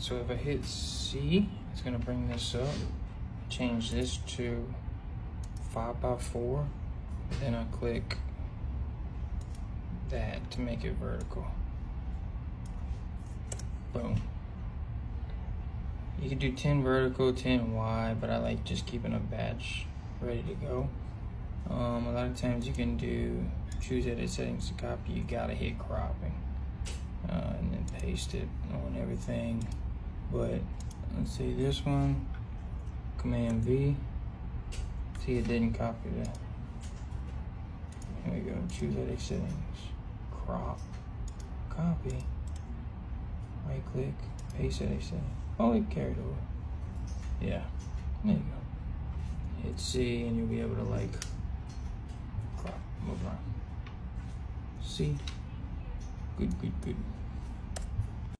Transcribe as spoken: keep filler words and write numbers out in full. So if I hit C, it's gonna bring this up, change this to five by four, then I click that to make it vertical. Boom. You can do ten vertical, ten wide, but I like just keeping a batch ready to go. Um, a lot of times you can do choose edit settings to copy. You gotta hit cropping uh, and then paste it on everything. But let's see this one. Command V. See, it didn't copy that. Here we go. Choose edit settings. Crop. Copy. Right click. Paste edit settings. Oh, it carried over. Yeah, there you go. Hit C and you'll be able to like crop, move around. See? Good, good, good.